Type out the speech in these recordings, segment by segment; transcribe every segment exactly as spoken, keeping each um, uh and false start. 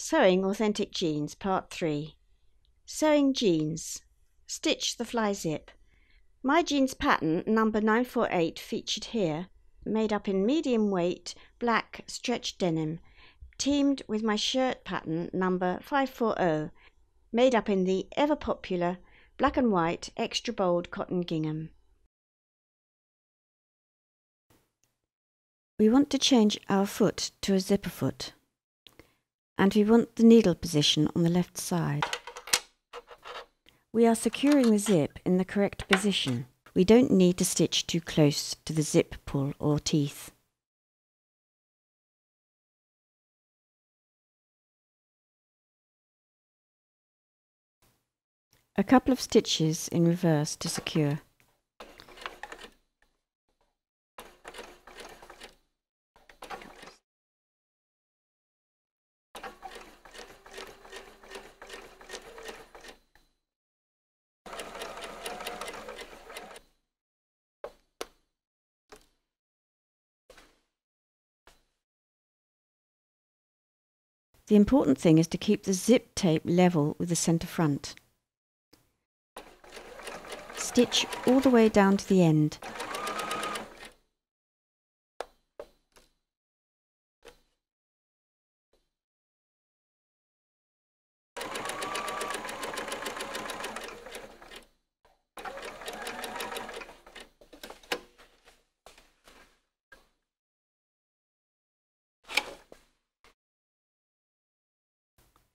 Sewing Authentic Jeans Part three. Sewing Jeans. Stitch the fly zip. My jeans pattern number nine four eight featured here, made up in medium weight black stretch denim, teamed with my shirt pattern number five four zero, made up in the ever popular black and white extra bold cotton gingham. We want to change our foot to a zipper foot, and we want the needle position on the left side. We are securing the zip in the correct position. We don't need to stitch too close to the zip pull or teeth. A couple of stitches in reverse to secure. The important thing is to keep the zip tape level with the centre front. Stitch all the way down to the end.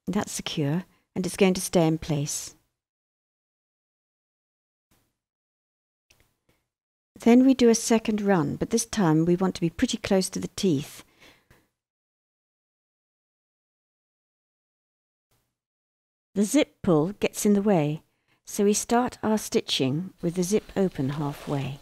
That's secure, and it's going to stay in place. Then we do a second run, but this time we want to be pretty close to the teeth. The zip pull gets in the way, so we start our stitching with the zip open halfway.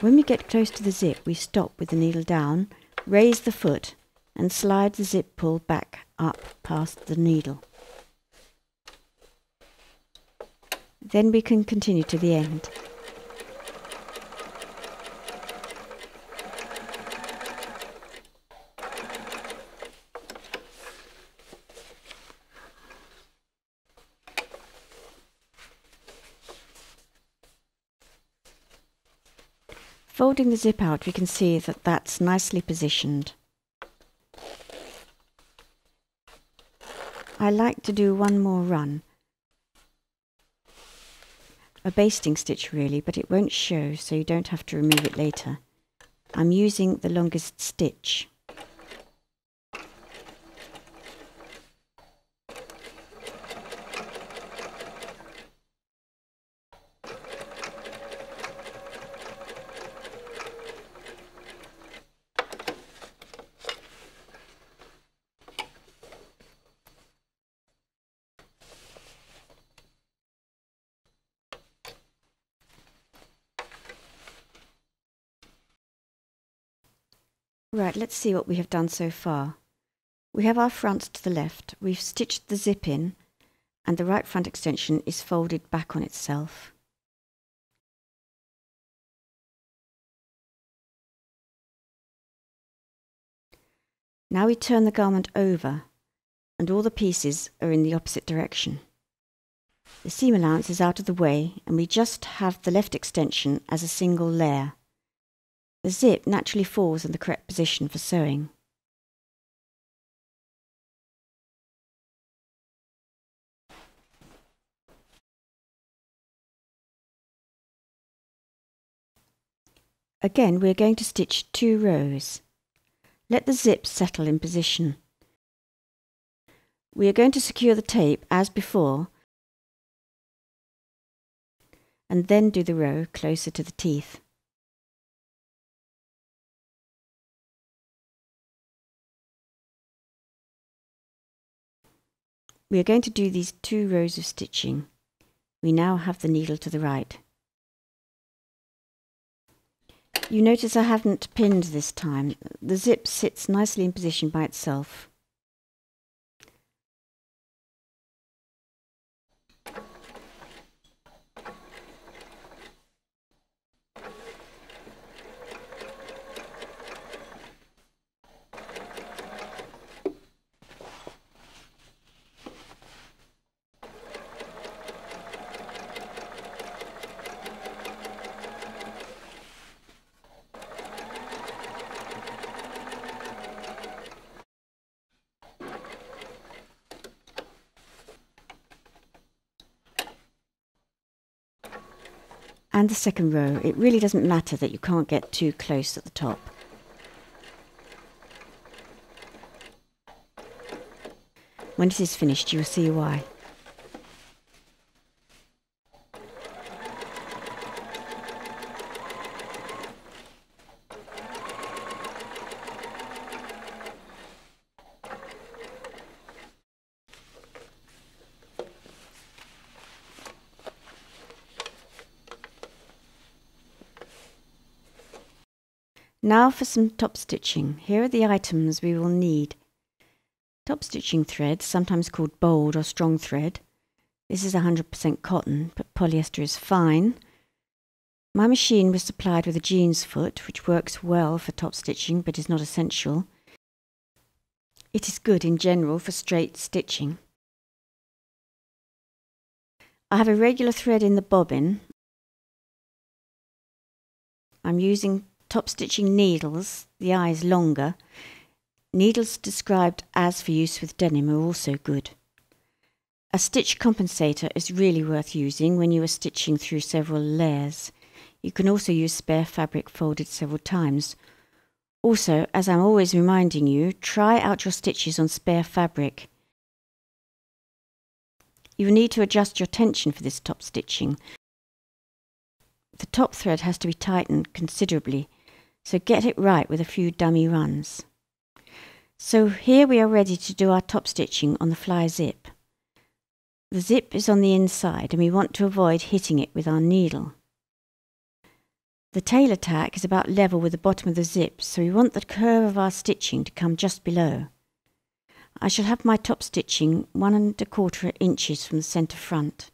When we get close to the zip, we stop with the needle down, raise the foot and slide the zip pull back up past the needle. Then we can continue to the end. Folding the zip out, we can see that that's nicely positioned. I like to do one more run, a basting stitch really, but it won't show, so you don't have to remove it later. I'm using the longest stitch. Right, let's see what we have done so far. We have our fronts to the left, we've stitched the zip in, and the right front extension is folded back on itself. Now we turn the garment over, and all the pieces are in the opposite direction. The seam allowance is out of the way, and we just have the left extension as a single layer. The zip naturally falls in the correct position for sewing. Again, we are going to stitch two rows. Let the zip settle in position. We are going to secure the tape as before and then do the row closer to the teeth. We are going to do these two rows of stitching. We now have the needle to the right. You notice I haven't pinned this time. The zip sits nicely in position by itself. And the second row, it really doesn't matter that you can't get too close at the top. When it is finished, you'll see why. Now for some top stitching. Here are the items we will need. Top stitching thread, sometimes called bold or strong thread. This is one hundred percent cotton, but polyester is fine. My machine was supplied with a jeans foot, which works well for top stitching, but is not essential. It is good in general for straight stitching. I have a regular thread in the bobbin. I'm using top stitching needles, the eye is longer. Needles described as for use with denim are also good. A stitch compensator is really worth using when you are stitching through several layers. You can also use spare fabric folded several times. Also, as I'm always reminding you, try out your stitches on spare fabric. You will need to adjust your tension for this top stitching. The top thread has to be tightened considerably. So get it right with a few dummy runs. So here we are ready to do our top stitching on the fly zip. The zip is on the inside and we want to avoid hitting it with our needle. The tailor tack is about level with the bottom of the zip, so we want the curve of our stitching to come just below. I shall have my top stitching one and a quarter inches from the centre front.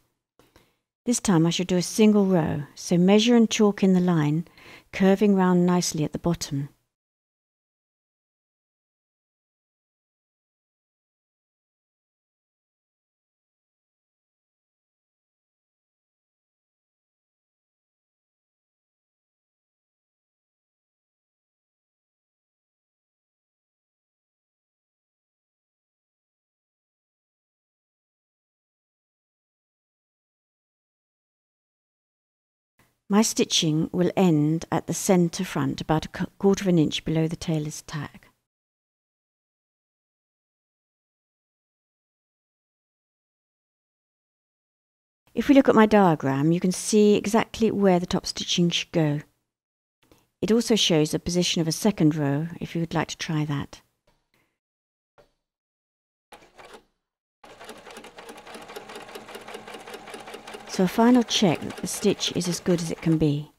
This time I shall do a single row, so measure and chalk in the line, curving round nicely at the bottom. My stitching will end at the centre front, about a quarter of an inch below the tailor's tack. If we look at my diagram, you can see exactly where the top stitching should go. It also shows the position of a second row, if you would like to try that. So a final check that the stitch is as good as it can be.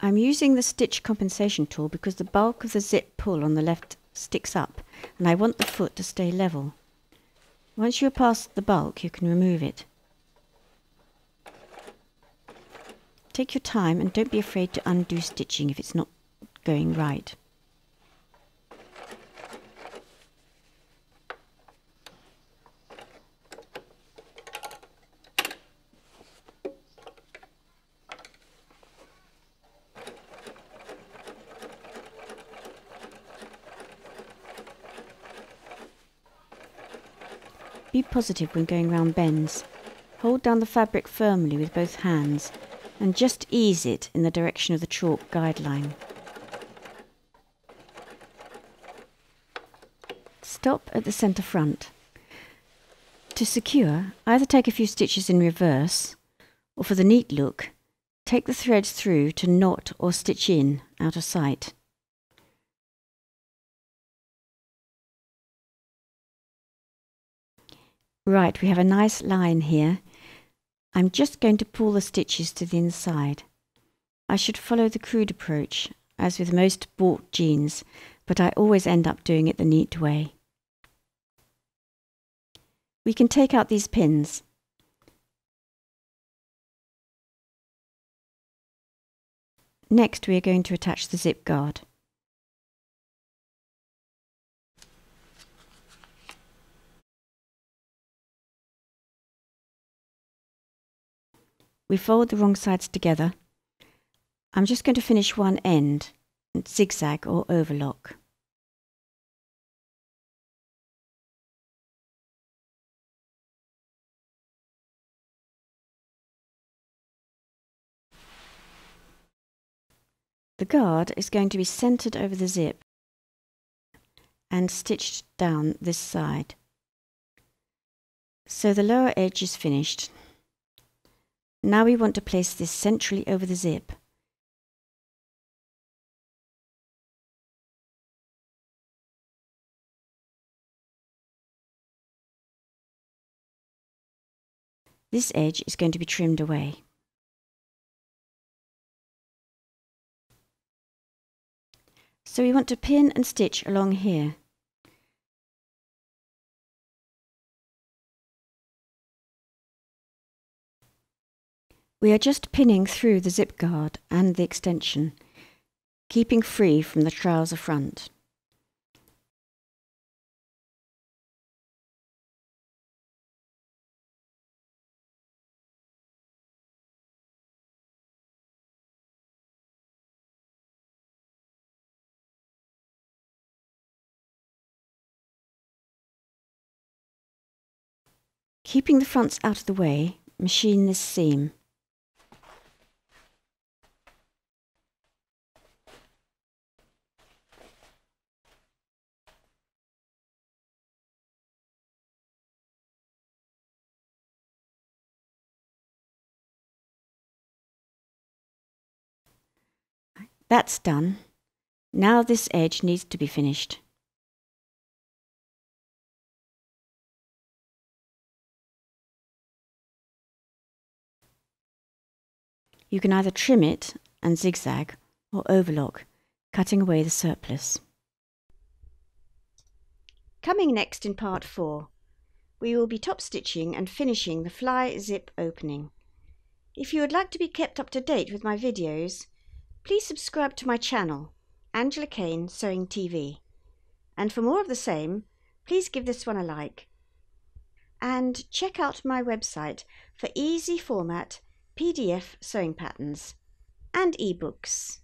I'm using the stitch compensation tool because the bulk of the zip pull on the left sticks up and I want the foot to stay level. Once you are past the bulk, you can remove it. Take your time and don't be afraid to undo stitching if it's not going right. Be positive when going round bends. Hold down the fabric firmly with both hands and just ease it in the direction of the chalk guideline. Stop at the centre front. To secure, either take a few stitches in reverse, or for the neat look, take the thread through to knot or stitch in out of sight. Right, we have a nice line here. I'm just going to pull the stitches to the inside. I should follow the crude approach, as with most bought jeans, but I always end up doing it the neat way. We can take out these pins. Next, we are going to attach the zip guard. We fold the wrong sides together. I'm just going to finish one end and zigzag or overlock. The guard is going to be centered over the zip and stitched down this side. So the lower edge is finished. Now we want to place this centrally over the zip. This edge is going to be trimmed away. So we want to pin and stitch along here. We are just pinning through the zip guard and the extension, keeping free from the trouser front. Keeping the fronts out of the way, machine this seam. That's done. Now this edge needs to be finished. You can either trim it and zigzag or overlock, cutting away the surplus. Coming next in part four, we will be top stitching and finishing the fly zip opening. If you would like to be kept up to date with my videos, please subscribe to my channel, Angela Kane Sewing T V. And for more of the same, please give this one a like. And check out my website for easy format P D F sewing patterns and ebooks.